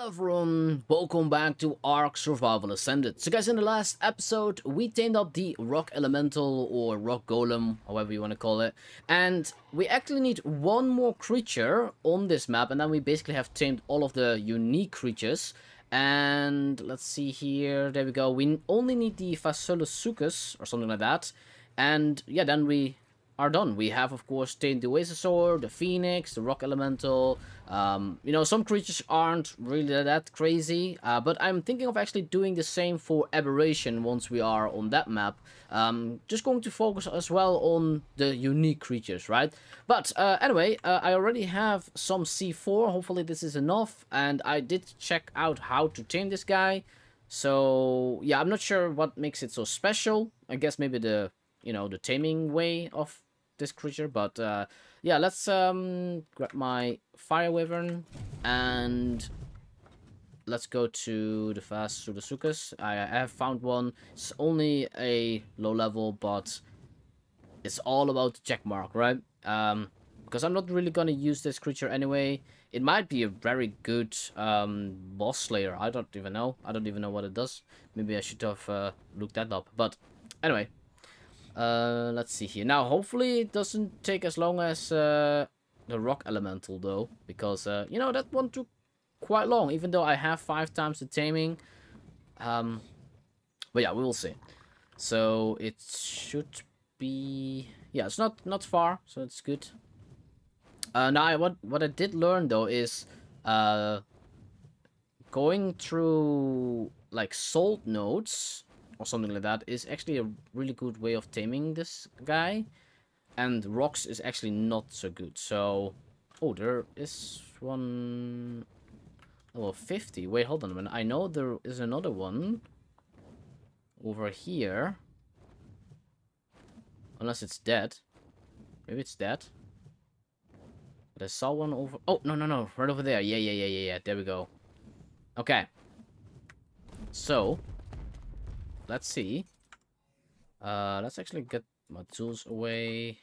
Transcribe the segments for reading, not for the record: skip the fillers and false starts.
Hello everyone, welcome back to ARK: Survival Ascended. So guys, in the last episode, we tamed up the rock elemental or rock golem, however you want to call it. And we actually need one more creature on this map, and then we basically have tamed all of the unique creatures. And let's see here, there we go. We only need the Fasolasuchus or something like that. And yeah, then we are done. We have, of course, tamed the Oasosaur, the Phoenix, the Rock Elemental. You know, some creatures aren't really that crazy, but I'm thinking of actually doing the same for Aberration once we are on that map. Just going to focus as well on the unique creatures, right? But anyway, I already have some C4. Hopefully this is enough. And I did check out how to tame this guy. So yeah, I'm not sure what makes it so special. I guess maybe the, you know, the taming way of this creature, but yeah, let's grab my fire wyvern and let's go to the Fasolasuchus. I have found one. It's only a low level, but it's all about the check mark, right? Because I'm not really gonna use this creature anyway. It might be a very good boss slayer. I don't even know. I don't even know what it does. Maybe I should have looked that up. But anyway, let's see here. Now, hopefully it doesn't take as long as the rock elemental, though, because you know, that one took quite long, even though I have 5 times the taming. But yeah, we will see. So it should be, yeah, it's not far, so it's good. Now, what I did learn though is going through like salt nodes or something like that is actually a really good way of taming this guy, and rocks is actually not so good. So, oh, there is one level 50. Wait, hold on a minute. I know there is another one over here, unless it's dead. Maybe it's dead. But I saw one over. Oh, no, right over there. Yeah. There we go. Okay. So let's see. Let's actually get my tools away.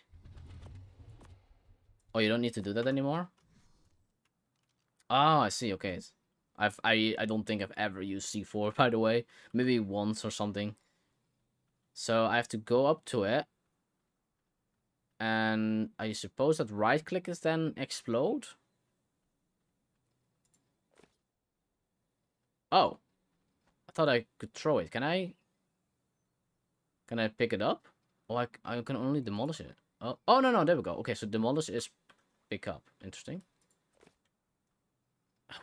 Oh, you don't need to do that anymore? Oh, I see. Okay. I don't think I've ever used C4, by the way. Maybe once or something. So I have to go up to it. And I suppose that right click is then explode? Oh. I thought I could throw it. Can I? Can I pick it up? Oh, I can only demolish it. Oh, no, there we go. Okay, so demolish is pick up. Interesting.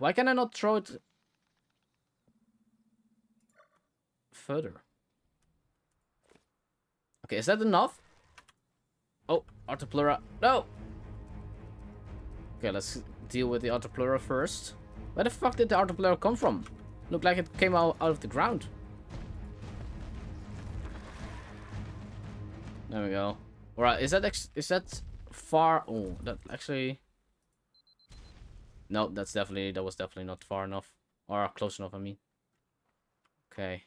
Why can I not throw it further? Okay, is that enough? Oh, Arthropluera. No! Okay, let's deal with the Arthropluera first. Where the fuck did the Arthropluera come from? Looked like it came out of the ground. There we go. Alright, is that far? Oh, that actually, no, that was definitely not far enough, or close enough, I mean. Okay.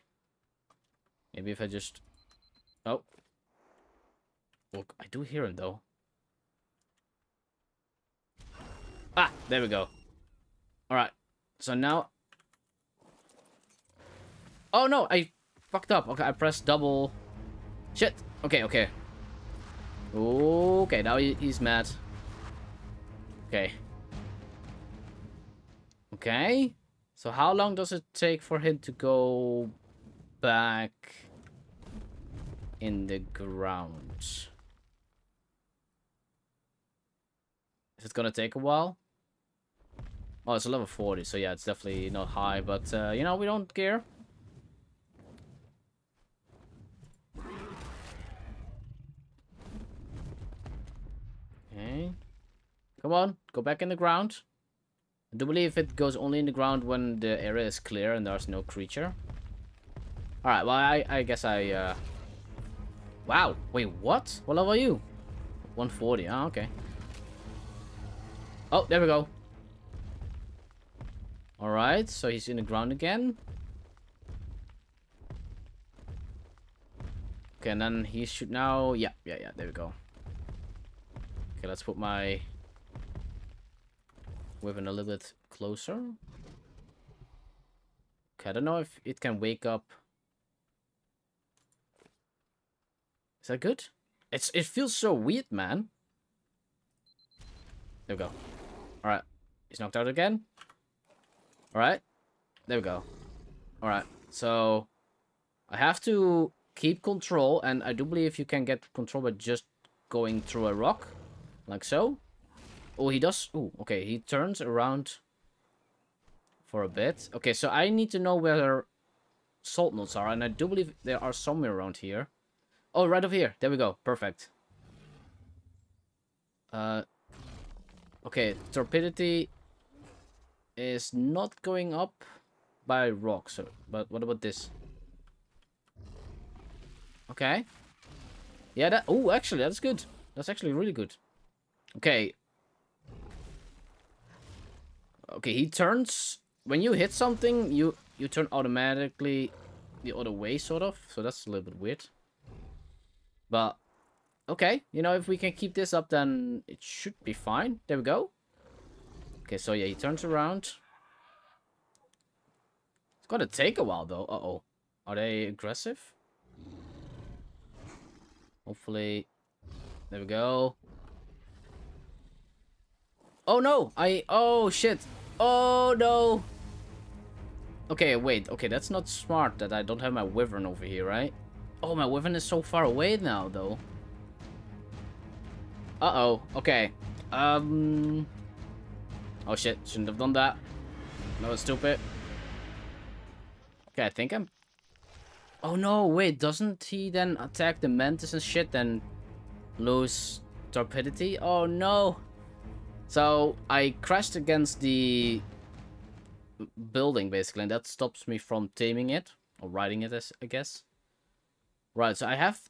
Maybe if I just, oh, look, I do hear him though. Ah, there we go. Alright, so now, oh no, I fucked up. Okay, I pressed double. Shit. Okay. Okay, now he's mad. Okay. Okay. So how long does it take for him to go back in the ground? Is it gonna take a while? Oh, it's a level 40, so yeah, it's definitely not high, but you know, we don't care. Okay. Come on, go back in the ground. I do believe it goes only in the ground when the area is clear and there's no creature. Alright, well, I guess I, wow, wait, what? What level are you? 140, oh, okay. Oh, there we go. Alright, so he's in the ground again. Okay, and then he should now, yeah, there we go. Okay, let's put my weapon a little bit closer. Okay, I don't know if it can wake up. Is that good? It feels so weird, man. There we go. Alright. He's knocked out again. Alright. There we go. Alright. So, I have to keep control. And I do believe you can get control by just going through a rock. Like so. Oh, he does. Oh, okay. He turns around for a bit. Okay, so I need to know where salt nuts are. And I do believe they are somewhere around here. Oh, right over here. There we go. Perfect. Okay, torpidity is not going up by rock. So, but what about this? Okay. Yeah, that... Oh, actually, that's good. That's actually really good. Okay. Okay, he turns... When you hit something, you turn automatically the other way, sort of. So that's a little bit weird. But... Okay, you know, if we can keep this up, then it should be fine. There we go. Okay, so yeah, he turns around. It's gonna take a while, though. Uh-oh. Are they aggressive? Hopefully. There we go. Oh, no! Oh, shit! Oh, no! Okay, wait. Okay, that's not smart that I don't have my wyvern over here, right? Oh, my wyvern is so far away now, though. Uh-oh. Okay. Oh, shit. Shouldn't have done that. That was stupid. Okay, I think I'm... Oh, no. Wait. Doesn't he then attack the mantis and shit and lose torpidity? Oh, no. So, I crashed against the building, basically. And that stops me from taming it. Or riding it, I guess. Right. So, I have...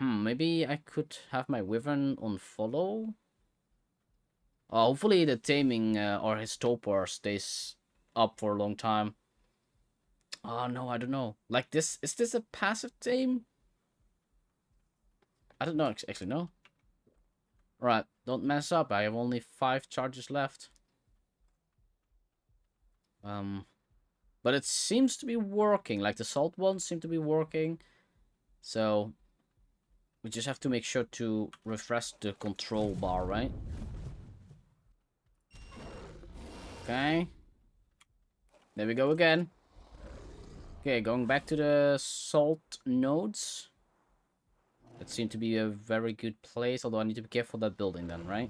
maybe I could have my wyvern on follow. Hopefully the taming or his torpor stays up for a long time. Oh no, I don't know. Like this, is this a passive tame? I don't know, actually, no. Right, don't mess up. I have only 5 charges left. But it seems to be working. Like the salt ones seem to be working. So... We just have to make sure to refresh the control bar, right? Okay. There we go again. Okay, going back to the salt nodes. That seemed to be a very good place, although I need to be careful of that building then, right?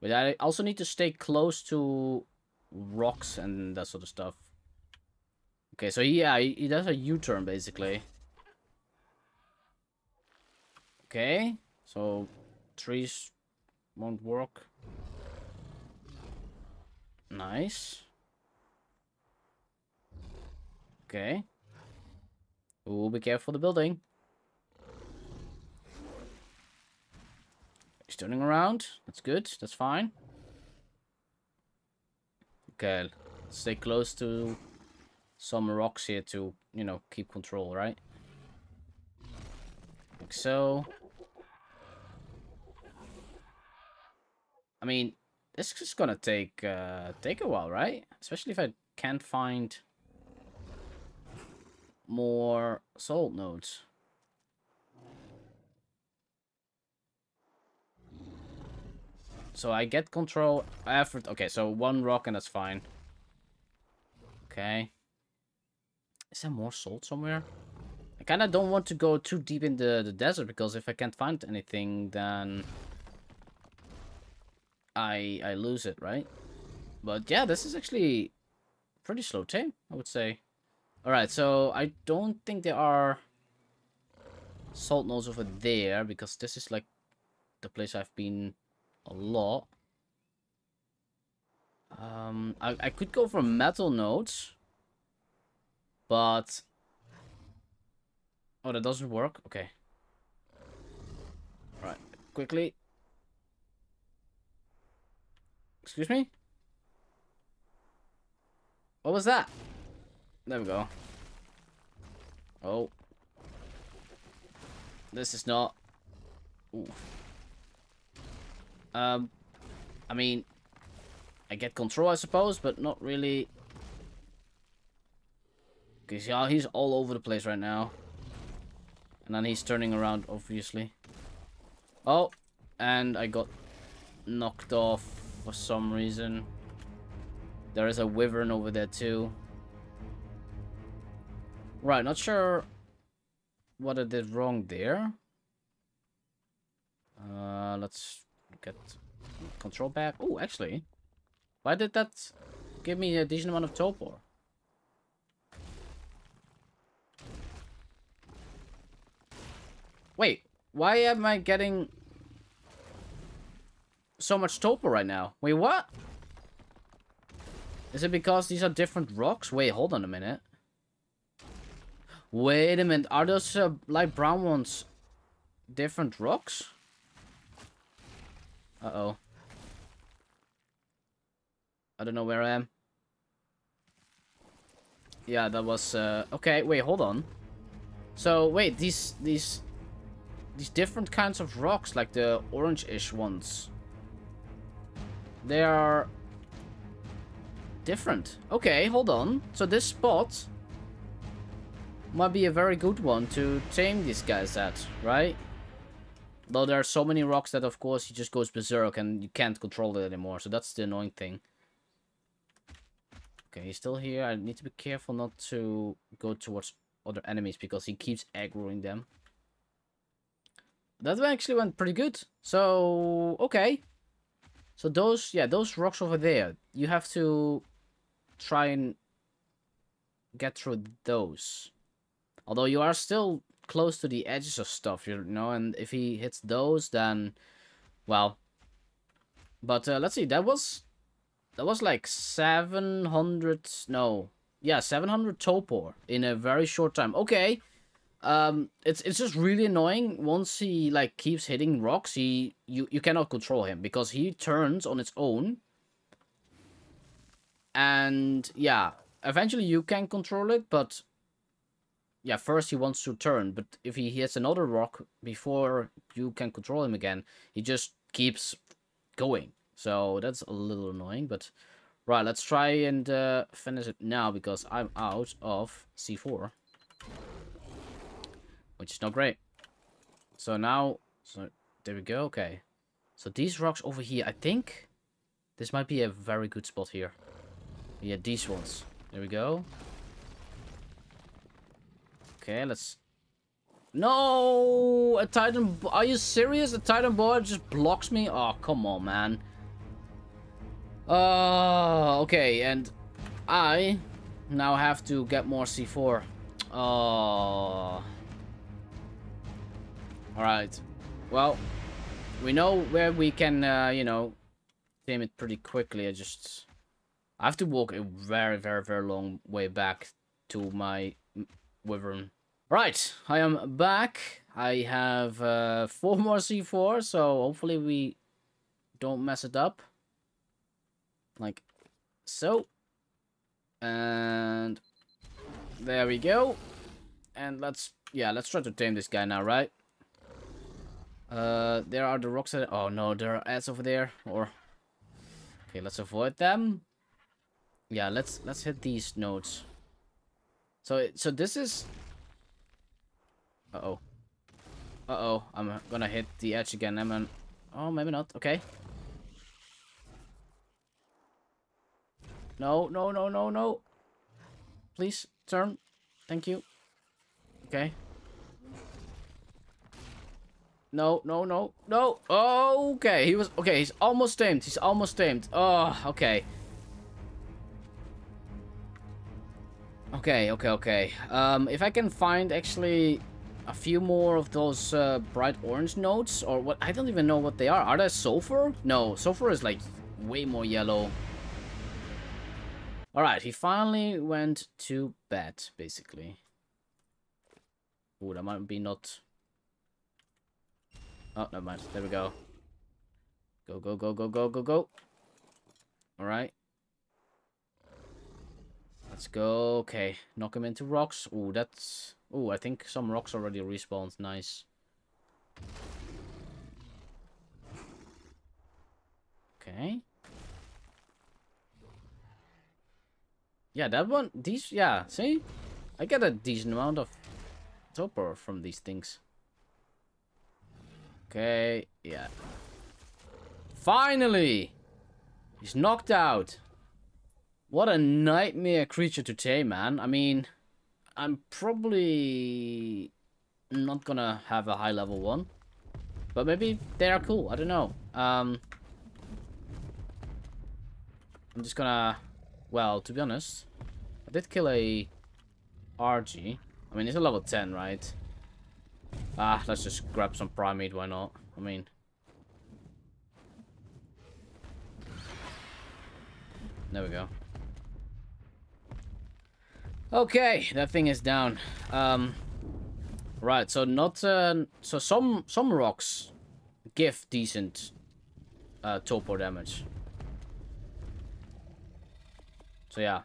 But I also need to stay close to rocks and that sort of stuff. Okay, so yeah, he does a U-turn basically. Okay, so trees won't work. Nice. Okay. Ooh, be careful of the building. He's turning around. That's good. That's fine. Okay, let's stay close to some rocks here to, you know, keep control, right? Like so. I mean, this is gonna take a while, right? Especially if I can't find more salt nodes. So I get control effort. Okay, so 1 rock and that's fine. Okay. Is there more salt somewhere? I kind of don't want to go too deep in the desert because if I can't find anything, then... I lose it, right? But yeah, this is actually pretty slow tame, I would say. Alright, so I don't think there are salt nodes over there because this is like the place I've been a lot. I could go for metal nodes, but... Oh, that doesn't work? Okay. Alright, quickly. Excuse me? What was that? There we go. Oh. This is not... Ooh. I mean... I get control, I suppose, but not really... Because yeah, he's all over the place right now. And then he's turning around, obviously. Oh, and I got knocked off for some reason. There is a wyvern over there too. Right, not sure what I did wrong there. Let's get control back. Oh, actually, why did that give me a decent amount of Topor? Wait, why am I getting so much Topor right now? Wait, what? Is it because these are different rocks? Wait, hold on a minute. Wait a minute, are those light brown ones different rocks? Uh-oh. I don't know where I am. Yeah, that was... okay, wait, hold on. So, wait, these different kinds of rocks, like the orange-ish ones, they are different. Okay, hold on. So this spot might be a very good one to tame these guys at, right? Though there are so many rocks that, of course, he just goes berserk and you can't control it anymore. So that's the annoying thing. Okay, he's still here. I need to be careful not to go towards other enemies because he keeps aggroing them. That actually went pretty good. So, okay. So those, yeah, those rocks over there, you have to try and get through those. Although you are still close to the edges of stuff, you know, and if he hits those, then, well, but let's see, that was like 700, no, yeah, 700 Topor in a very short time. Okay, it's just really annoying. Once he like keeps hitting rocks, you cannot control him because he turns on its own, and yeah, eventually you can control it, but. Yeah, first he wants to turn, but if he hits another rock before you can control him again, he just keeps going. So that's a little annoying, but... Right, let's try and finish it now, because I'm out of C4. Which is not great. So now... So, there we go, okay. So these rocks over here, I think... This might be a very good spot here. Yeah, these ones. There we go. Okay, let's... No! A Titan... Are you serious? A Titan board just blocks me? Oh, come on, man. Okay, and I now have to get more C4. Oh. Alright. Well, we know where we can, you know, tame it pretty quickly. I have to walk a very, very, very long way back to my wyvern. Right, I am back. I have 4 more C4, so hopefully we don't mess it up. Like so. And there we go. And let's try to tame this guy now, right? There are the rocks that... Oh no, there are ads over there. Or... Okay, let's avoid them. Yeah, let's hit these nodes. So this is... Uh-oh. Uh-oh. I'm gonna hit the edge again. Oh, maybe not. Okay. No, no, no, no, no. Please, turn. Thank you. Okay. No, no, no, no. Oh, okay. He was... Okay, he's almost tamed. He's almost tamed. Oh, okay. Okay, okay, okay. If I can find, actually... A few more of those bright orange nodes, or what? I don't even know what they are. Are they sulfur? No, sulfur is like way more yellow. All right, he finally went to bed, basically. Ooh, that might be not. Oh, never mind. There we go. Go, go, go, go, go, go, go. All right. Let's go. Okay, knock him into rocks. Ooh, that's... Ooh, I think some rocks already respawned. Nice. Okay. Yeah, that one... These... Yeah, see? I get a decent amount of topper from these things. Okay, yeah. Finally! He's knocked out. What a nightmare creature to tame, man. I mean, I'm probably not gonna have a high level one. But maybe they are cool, I don't know. I'm just gonna... Well, to be honest, I did kill a RG. I mean, it's a level 10, right? Ah, let's just grab some primate, why not? I mean... There we go. Okay, that thing is down. Right, so not so some rocks give decent topo damage. So yeah.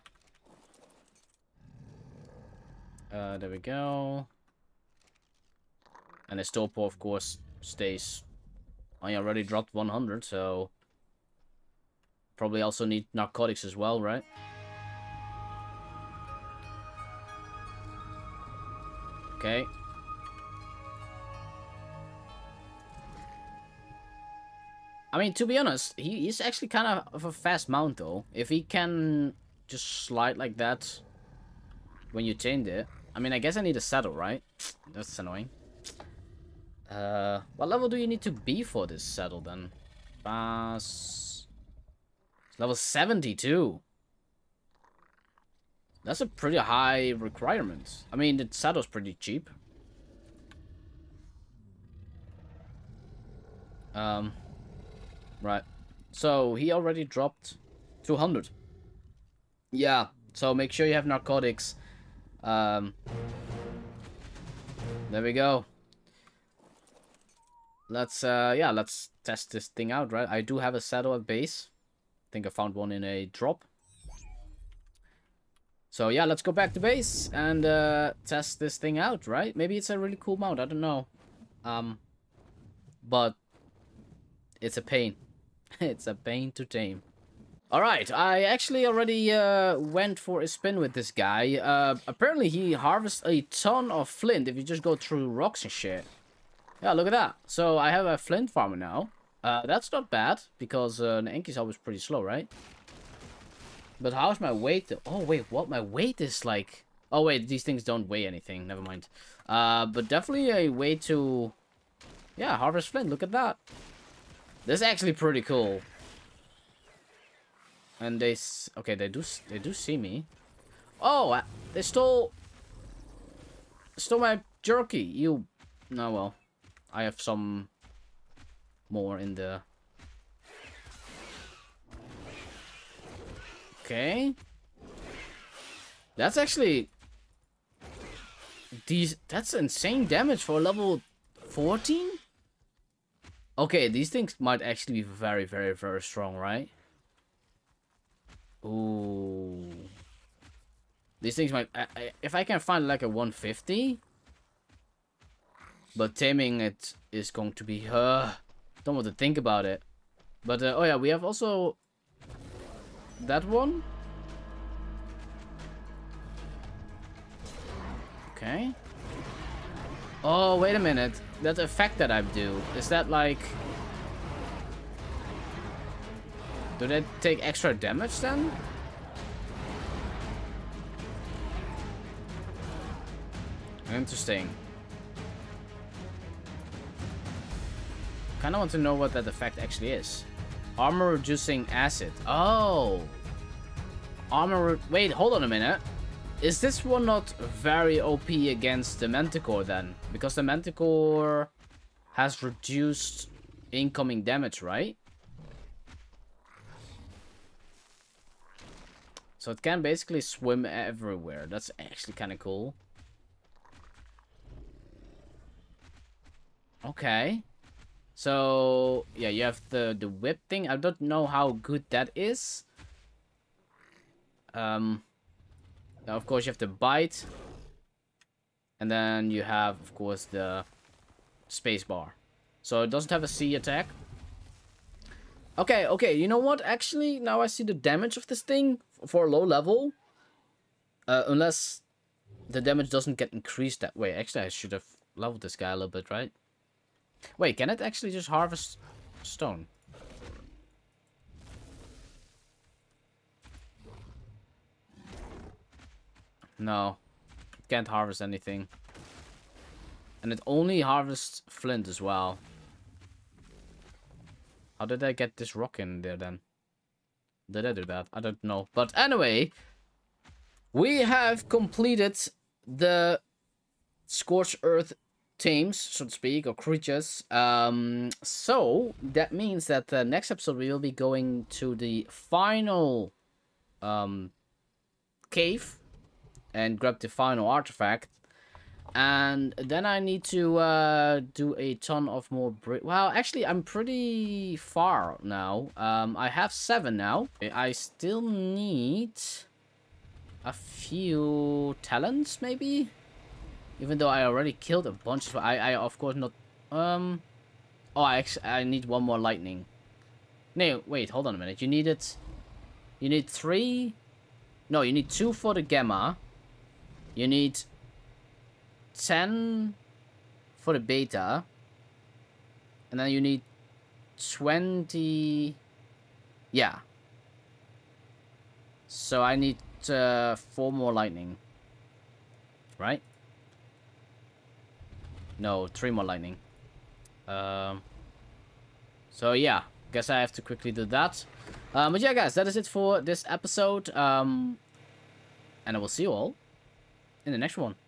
There we go. And his topo, of course, stays. I already dropped 100, so probably also need narcotics as well, right? Okay. I mean, to be honest, he is actually kind of a fast mount, though. If he can just slide like that when you tame it. I mean, I guess I need a saddle, right? That's annoying. What level do you need to be for this saddle, then? Pass. It's level 72. That's a pretty high requirement. I mean, the saddle's pretty cheap. Right, so he already dropped 200. Yeah, so make sure you have narcotics. There we go. Let's, yeah, let's test this thing out, right? I do have a saddle at base. I think I found one in a drop. So yeah, let's go back to base and test this thing out, right? Maybe it's a really cool mount, I don't know. But it's a pain. It's a pain to tame. Alright, I actually already went for a spin with this guy. Apparently he harvests a ton of flint if you just go through rocks and shit. Yeah, look at that. So I have a flint farmer now. That's not bad, because an Enki's always pretty slow, right? But how's my weight though? Oh wait, what? My weight is like... Oh wait, these things don't weigh anything, never mind. But definitely a way to... Yeah, harvest flint, look at that. This is actually pretty cool. And they... Okay, they do see me. Oh, they stole... Stole my jerky. You... No, oh, well. I have some... More in the... Okay. That's actually... These... That's insane damage for level 14? Okay, these things might actually be very, very, very strong, right? Ooh. These things might... if I can find like a 150... But taming it is going to be... don't want to think about it. But, oh yeah, we have also... That one. Okay. Oh, wait a minute. That effect that I do, is that like... Do they take extra damage then? Interesting. Kinda want to know what that effect actually is. Armor reducing acid. Oh! Armor... Wait, hold on a minute. Is this one not very OP against the Manticore then? Because the Manticore has reduced incoming damage, right? So it can basically swim everywhere. That's actually kind of cool. Okay. So, yeah, you have the whip thing. I don't know how good that is. Now, of course, you have the bite. And then you have, of course, the space bar. So it doesn't have a C attack. Okay, okay. You know what? Actually, now I see the damage of this thing for low level. Unless the damage doesn't get increased that way. Actually, I should have leveled this guy a little bit, right? Wait, can it actually just harvest stone? No, it can't harvest anything. And it only harvests flint as well. How did I get this rock in there then? Did I do that? I don't know. But anyway, we have completed the Scorched Earth teams, so to speak, or creatures. So that means that the next episode we will be going to the final cave and grab the final artifact. And then I need to do a ton of more brick. Well, actually, I'm pretty far now. I have 7 now. I still need a few talents, maybe? Even though I already killed a bunch of... I of course, not... Oh, I need 1 more lightning. No, wait, hold on a minute. You need it... You need 3... No, you need 2 for the gamma. You need... 10 for the beta, and then you need 20. Yeah, so I need 4 more lightning, right? No, 3 more lightning. So yeah, guess I have to quickly do that. But yeah, guys, that is it for this episode, and I will see you all in the next one.